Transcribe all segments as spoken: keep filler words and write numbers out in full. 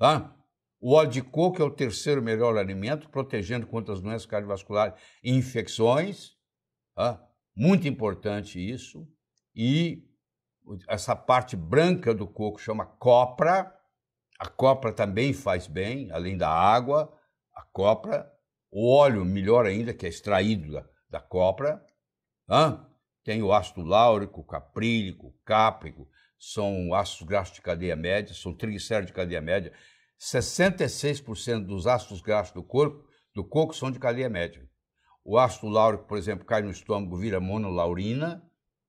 Tá? O óleo de coco é o terceiro melhor alimento, protegendo contra as doenças cardiovasculares e infecções. Tá? Muito importante isso. E essa parte branca do coco chama copra. A copra também faz bem, além da água, a copra. O óleo, melhor ainda, que é extraído da, da copra. Hã? Tem o ácido láurico, caprílico, cáprico, são ácidos graxos de cadeia média, são triglicéridos de cadeia média. sessenta e seis por cento dos ácidos graxos do, corpo, do coco são de cadeia média. O ácido láurico, por exemplo, cai no estômago, vira monolaurina,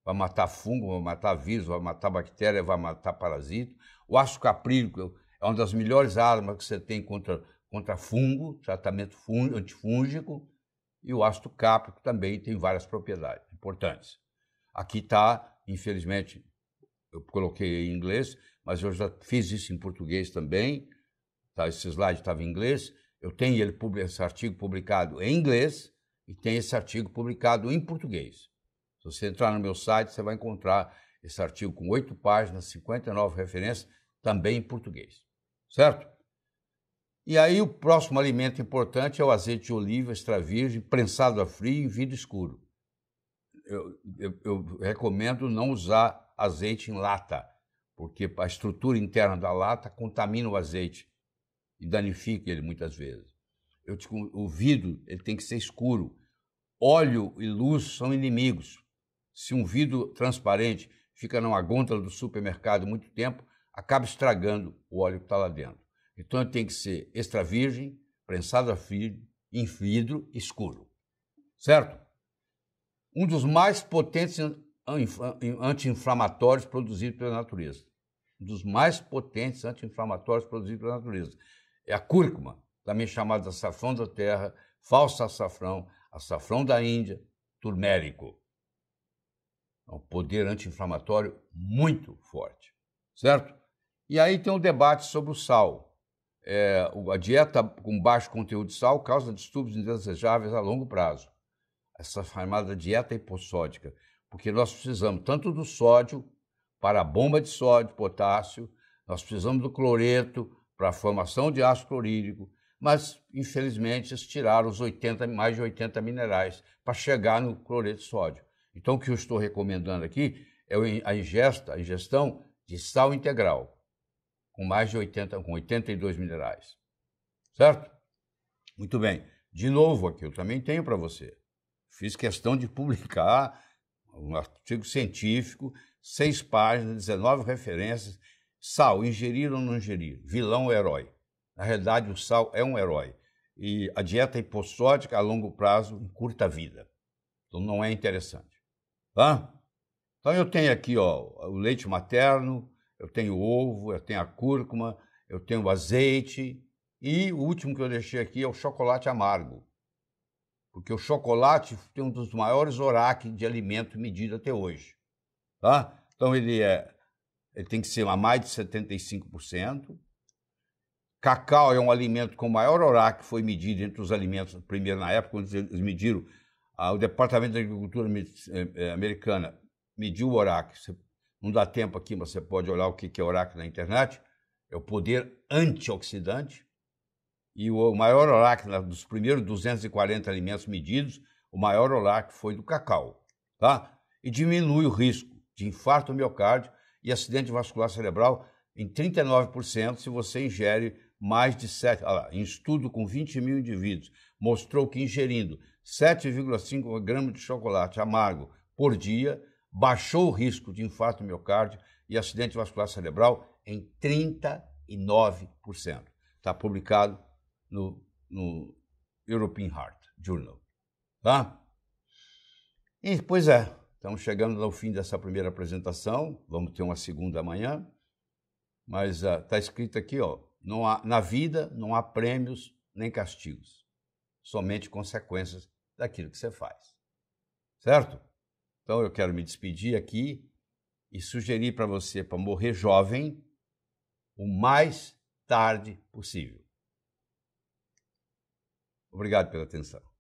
vai matar fungo, vai matar vírus, vai matar bactéria, vai matar parasito. O ácido caprílico é uma das melhores armas que você tem contra, contra fungo, tratamento fungo, antifúngico. E o ácido cáprico também tem várias propriedades importantes. Aqui está, infelizmente, eu coloquei em inglês, mas eu já fiz isso em português também. Tá, esse slide estava em inglês. Eu tenho ele, esse artigo publicado em inglês e tem esse artigo publicado em português. Se você entrar no meu site, você vai encontrar esse artigo com oito páginas, cinquenta e nove referências, também em português. Certo? E aí o próximo alimento importante é o azeite de oliva extra virgem, prensado a frio em vidro escuro. Eu, eu, eu recomendo não usar azeite em lata, porque a estrutura interna da lata contamina o azeite e danifica ele muitas vezes. Eu, o vidro ele tem que ser escuro. Óleo e luz são inimigos. Se um vidro transparente fica numa gôndola do supermercado muito tempo, acaba estragando o óleo que está lá dentro. Então, ele tem que ser extra virgem, prensado a frio, em vidro escuro. Certo? Um dos mais potentes anti-inflamatórios produzidos pela natureza. Um dos mais potentes anti-inflamatórios produzidos pela natureza. É a cúrcuma, também chamada açafrão da terra, falso açafrão, açafrão da Índia, turmérico. É um poder anti-inflamatório muito forte. Certo? E aí tem um debate sobre o sal. É, a dieta com baixo conteúdo de sal causa distúrbios indesejáveis a longo prazo. Essa chamada dieta hipossódica, porque nós precisamos tanto do sódio para a bomba de sódio, potássio, nós precisamos do cloreto para a formação de ácido clorídrico, mas, infelizmente, eles tiraram os oitenta, mais de oitenta minerais para chegar no cloreto de sódio. Então, o que eu estou recomendando aqui é a ingesta, a ingestão de sal integral, com mais de oitenta, com oitenta e dois minerais, certo? Muito bem, de novo aqui, eu também tenho para você. Fiz questão de publicar um artigo científico, seis páginas, dezenove referências, sal, ingerir ou não ingerir, vilão ou herói. Na realidade, o sal é um herói e a dieta hipossódica a longo prazo encurta a vida, então não é interessante, tá? Então eu tenho aqui ó, o leite materno, eu tenho ovo, eu tenho a cúrcuma, eu tenho o azeite e o último que eu deixei aqui é o chocolate amargo, porque o chocolate tem um dos maiores O R A C de alimento medido até hoje. Tá? Então ele, é, ele tem que ser a mais de setenta e cinco por cento. Cacau é um alimento com o maior O R A C que foi medido entre os alimentos, primeiro na época, quando eles mediram, ah, o Departamento da Agricultura americana mediu o O R A C. Não dá tempo aqui, mas você pode olhar o que é O R A C na internet. É o poder antioxidante. E o maior O R A C, dos primeiros duzentos e quarenta alimentos medidos, o maior O R A C foi do cacau. Tá? E diminui o risco de infarto miocárdio e acidente vascular cerebral em trinta e nove por cento se você ingere mais de sete... Olha lá, em estudo com vinte mil indivíduos, mostrou que ingerindo sete vírgula cinco gramas de chocolate amargo por dia baixou o risco de infarto miocárdio e acidente vascular cerebral em trinta e nove por cento. Está publicado no, no European Heart Journal. Tá? E, pois é, estamos chegando ao fim dessa primeira apresentação, vamos ter uma segunda amanhã, mas está uh, escrito aqui, ó, não há, na vida não há prêmios nem castigos, somente consequências daquilo que você faz. Certo? Então, eu quero me despedir aqui e sugerir para você, para morrer jovem, o mais tarde possível. Obrigado pela atenção.